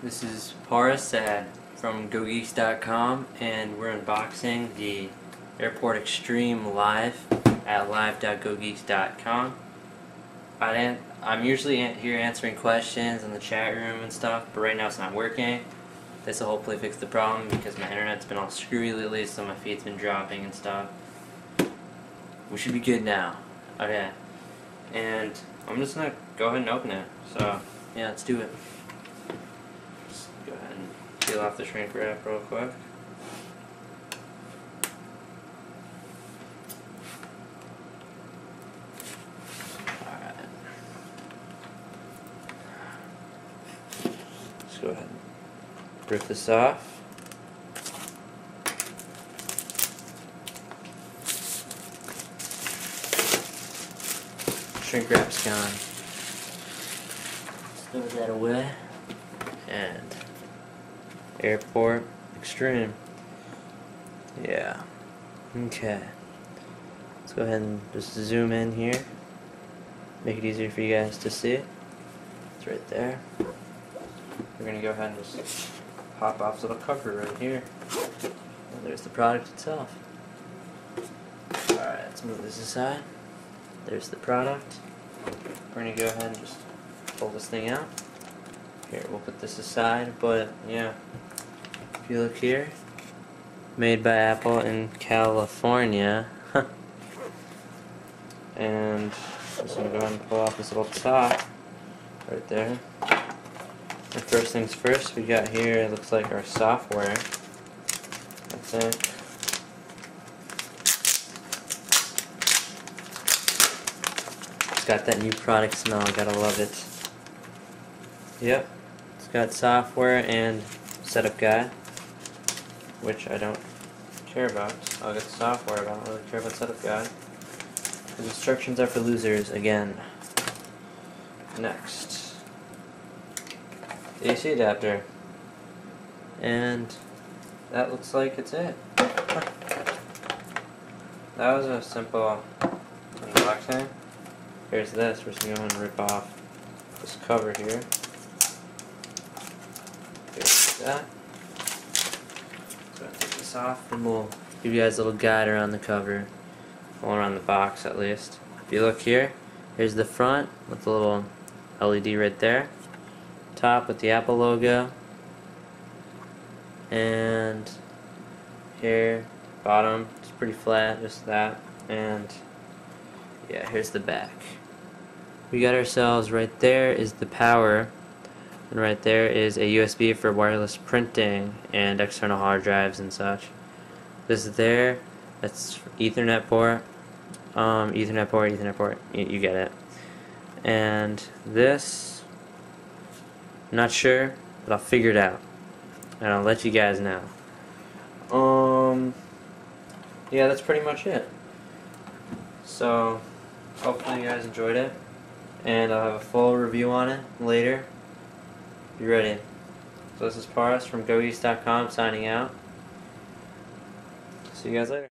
This is Prasad from GoG33ks, and we're unboxing the Airport Extreme live at live.gogeeks.com. I'm usually here answering questions in the chat room and stuff, but right now it's not working. This will hopefully fix the problem because my internet's been all screwy lately, so my feed's been dropping and stuff. We should be good now. Okay. And I'm just gonna go ahead and open it. So, yeah, let's do it. Go ahead and peel off the shrink wrap real quick. Alright. Let's go ahead and rip this off. Shrink wrap's gone. Throw that away. And Airport Extreme. Yeah. Okay. Let's go ahead and just zoom in here. Make it easier for you guys to see. It's right there. We're gonna go ahead and just pop off the little cover right here. And there's the product itself. Alright, let's move this aside. There's the product. We're gonna go ahead and just pull this thing out. Here, we'll put this aside, but yeah, if you look here, made by Apple in California. And I'm just gonna go ahead and pull off this little top right there. And first things first, we got here, it looks like our software. That's it. Got that new product smell, gotta love it. Yep, it's got software and setup guide, which I don't care about. I'll get the software, but I don't really care about setup guide. The instructions are for losers again. Next, the AC adapter, and that looks like it's it. Huh. That was a simple unboxing. Here's this, we're just going to go ahead and rip off this cover here. Here's that. So I'll take this off and we'll give you guys a little guide around the cover. Well, around the box at least. If you look here, here's the front with the little LED right there. Top with the Apple logo. And here, bottom, it's pretty flat, just that. And yeah, here's the back. We got ourselves, right there is the power, and right there is a USB for wireless printing and external hard drives and such. This is there, that's Ethernet port, you get it. And this, I'm not sure, but I'll figure it out, and I'll let you guys know. Yeah, that's pretty much it. So hopefully you guys enjoyed it, and I'll have a full review on it later. Be ready. So this is Paras from GoEast.com signing out. See you guys later.